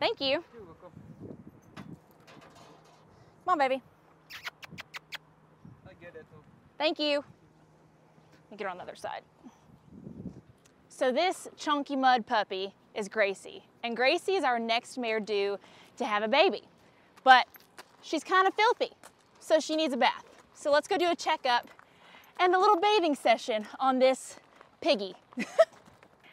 Thank you. You're welcome. Come on, baby. I get it. Thank you. Let me get her on the other side. So this chunky mud puppy is Gracie, and Gracie is our next mare due to have a baby, but she's kind of filthy, so she needs a bath. So let's go do a checkup and a little bathing session on this piggy.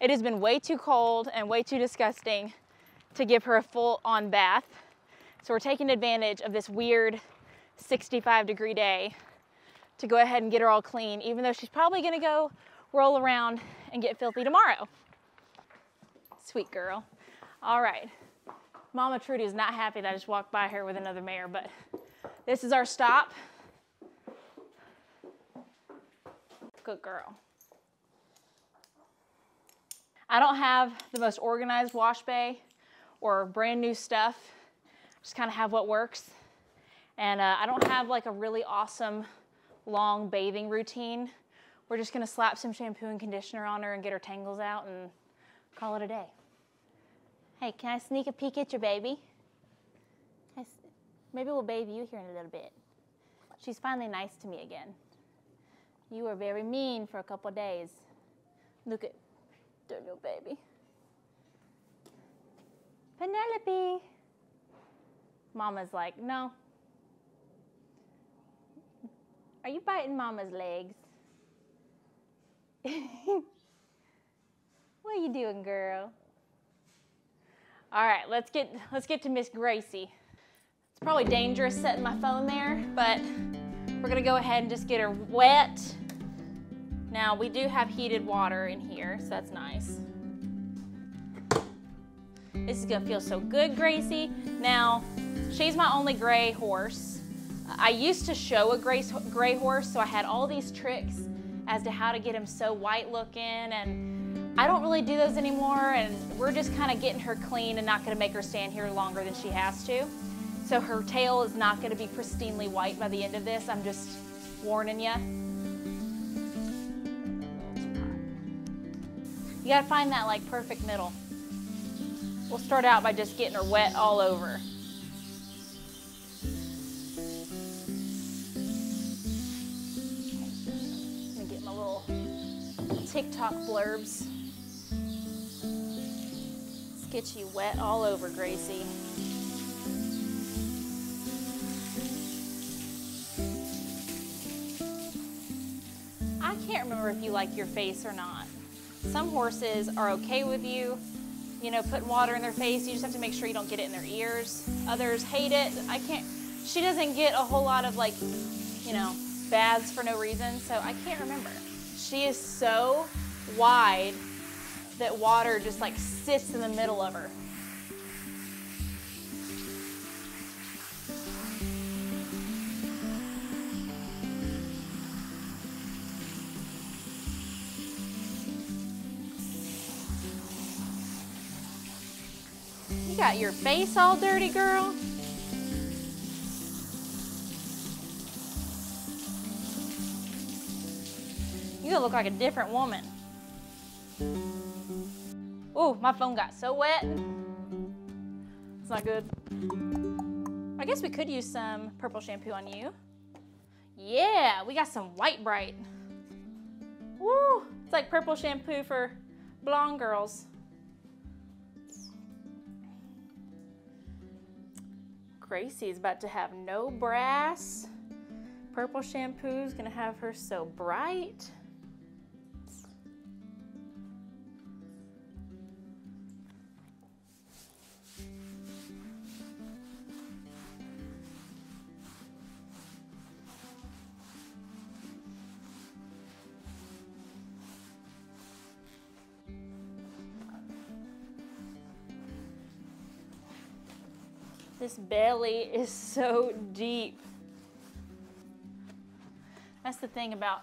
It has been way too cold and way too disgusting to give her a full-on bath, so we're taking advantage of this weird 65-degree day to go ahead and get her all clean, even though she's probably gonna go roll around and get filthy tomorrow. Sweet girl. All right. Mama Trudy is not happy that I just walked by her with another mare, but this is our stop. Good girl. I don't have the most organized wash bay or brand new stuff. Just kind of have what works. And I don't have like a really awesome long bathing routine. We're just gonna slap some shampoo and conditioner on her and get her tangles out and call it a day. Hey, can I sneak a peek at your baby? Maybe we'll bathe you here in a little bit. She's finally nice to me again. You were very mean for a couple of days. Look at their little baby. Penelope. Mama's like, no. Are you biting Mama's legs? What are you doing, girl? All right, let's get to Miss Gracie. It's probably dangerous setting my phone there, but we're gonna go ahead and just get her wet. Now, we do have heated water in here, so that's nice. This is gonna feel so good, Gracie. Now, she's my only gray horse. I used to show a gray horse, so I had all these tricks as to how to get him so white looking, and I don't really do those anymore, and we're just kind of getting her clean and not gonna make her stand here longer than she has to. So her tail is not gonna be pristinely white by the end of this. I'm just warning you. You gotta find that like perfect middle. We'll start out by just getting her wet all over. TikTok blurbs. Let's get you wet all over, Gracie. I can't remember if you like your face or not. Some horses are okay with you know, putting water in their face. You just have to make sure you don't get it in their ears. Others hate it. She doesn't get a whole lot of like, you know, baths for no reason, so I can't remember. She is so wide that water just like sits in the middle of her. You got your face all dirty, girl. You look like a different woman. Oh, my phone got so wet. It's not good. I guess we could use some purple shampoo on you. Yeah, we got some white bright. Woo, it's like purple shampoo for blonde girls. Gracie's about to have no brass. Purple shampoo's gonna have her so bright. This belly is so deep. That's the thing about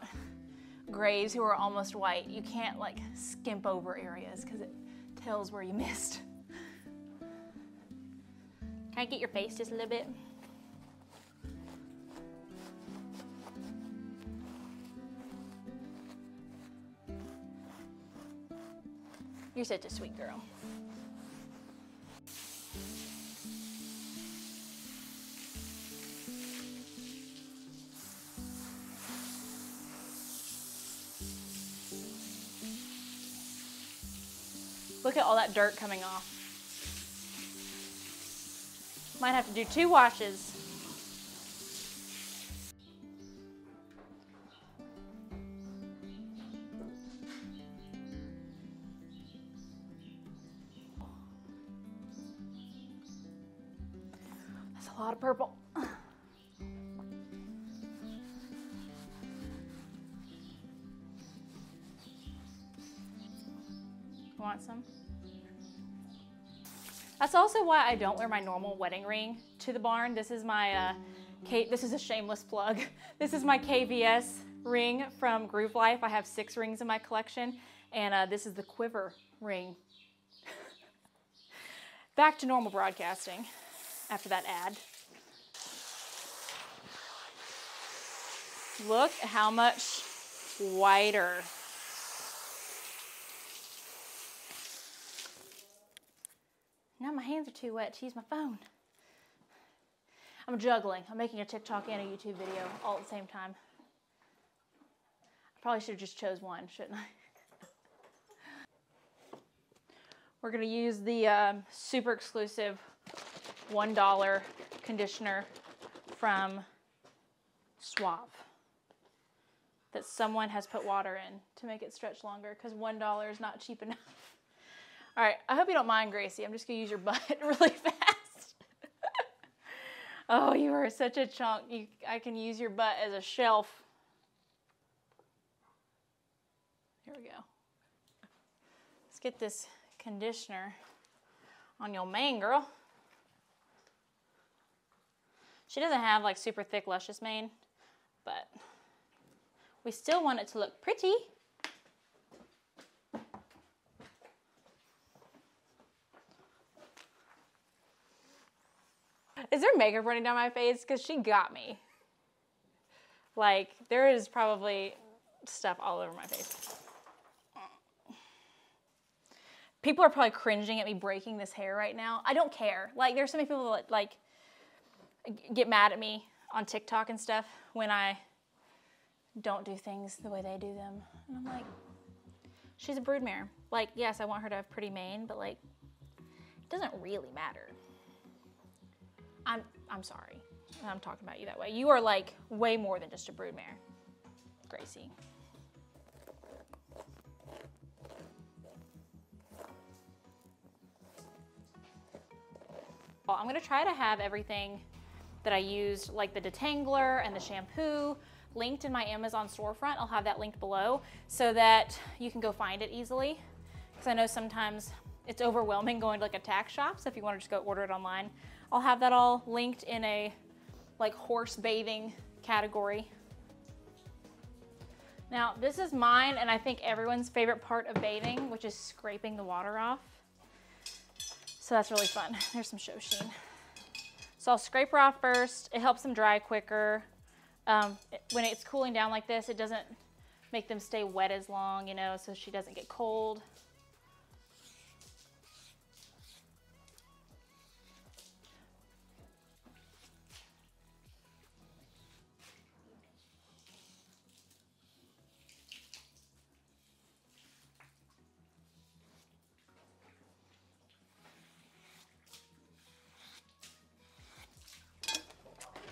grays who are almost white. You can't like skimp over areas because it tells where you missed. Can I get your face just a little bit? You're such a sweet girl. Look at all that dirt coming off. Might have to do 2 washes. That's a lot of purple. Want some? That's also why I don't wear my normal wedding ring to the barn. This is my, this is a shameless plug. This is my KVS ring from Groove Life. I have 6 rings in my collection, and this is the Quiver ring. Back to normal broadcasting after that ad. Look how much whiter. Now my hands are too wet to use my phone. I'm juggling. I'm making a TikTok and a YouTube video all at the same time. I probably should have just chose one, shouldn't I? We're gonna use the super exclusive $1 conditioner from Swap that someone has put water in to make it stretch longer because $1 is not cheap enough. All right, I hope you don't mind, Gracie. I'm just gonna use your butt really fast. Oh, you are such a chunk. I can use your butt as a shelf. Here we go. Let's get this conditioner on your mane, girl. She doesn't have like super thick, luscious mane, but we still want it to look pretty. Is there makeup running down my face? Because she got me. Like, there is probably stuff all over my face. People are probably cringing at me breaking this hair right now. I don't care. Like, there's so many people that, like, get mad at me on TikTok and stuff when I don't do things the way they do them. And I'm like, she's a broodmare. Like, yes, I want her to have pretty mane, but, like, it doesn't really matter. I'm sorry I'm talking about you that way. You are like way more than just a broodmare, Gracie. Well, I'm gonna try to have everything that I used, like the detangler and the shampoo, linked in my Amazon storefront. I'll have that linked below so that you can go find it easily. Because I know sometimes it's overwhelming going to like a tack shop, so if you wanna just go order it online, I'll have that all linked in a like horse bathing category. Now this is mine and I think everyone's favorite part of bathing, which is scraping the water off. So that's really fun. There's some show sheen. So I'll scrape her off first. It helps them dry quicker. When it's cooling down like this, it doesn't make them stay wet as long, you know, so she doesn't get cold.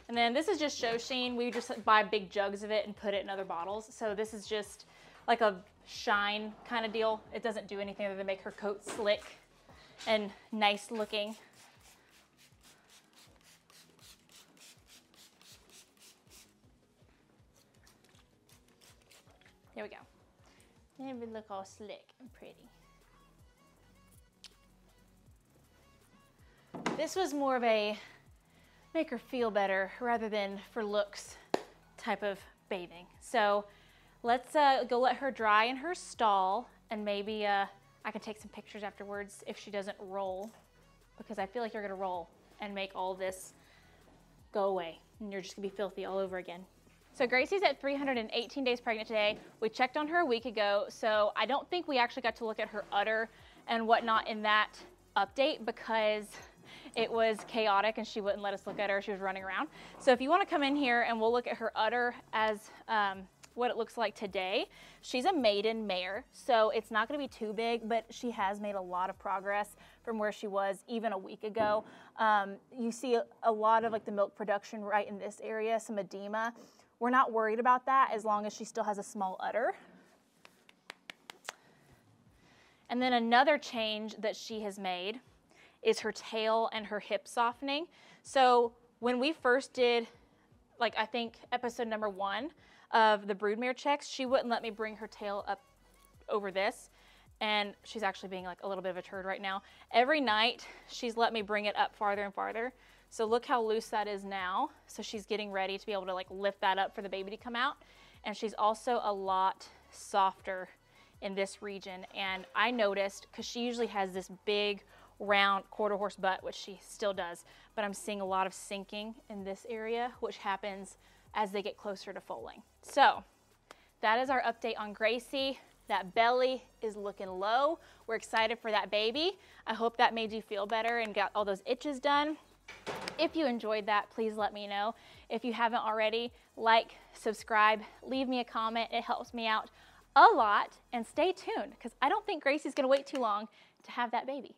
And then this is just show sheen. We just buy big jugs of it and put it in other bottles. So this is just like a shine kind of deal. It doesn't do anything other than make her coat slick and nice looking. There we go. Then we look all slick and pretty. This was more of a make her feel better rather than for looks type of bathing. So let's go let her dry in her stall, and maybe I can take some pictures afterwards if she doesn't roll, because I feel like you're gonna roll and make all this go away and you're just gonna be filthy all over again. So Gracie's at 318 days pregnant today. We checked on her a week ago, so I don't think we actually got to look at her udder and whatnot in that update because it was chaotic and she wouldn't let us look at her. She was running around. So if you want to come in here and we'll look at her udder as what it looks like today. She's a maiden mare, so it's not going to be too big, but she has made a lot of progress from where she was even a week ago. You see a lot of like the milk production right in this area, some edema. We're not worried about that as long as she still has a small udder. And then another change that she has made is her tail and her hip softening. So when we first did, like I think episode number 1 of the broodmare checks, she wouldn't let me bring her tail up over this. And she's actually being like a little bit of a turd right now. Every night she's let me bring it up farther and farther. So look how loose that is now. So she's getting ready to be able to like lift that up for the baby to come out. And she's also a lot softer in this region. And I noticed, cause she usually has this big round quarter horse butt, which she still does, but I'm seeing a lot of sinking in this area, which happens as they get closer to foaling. So that is our update on Gracie. That belly is looking low. We're excited for that baby. I hope that made you feel better and got all those itches done. If you enjoyed that, please let me know. If you haven't already, like, subscribe, leave me a comment. It helps me out a lot. And stay tuned, because I don't think Gracie's gonna wait too long to have that baby.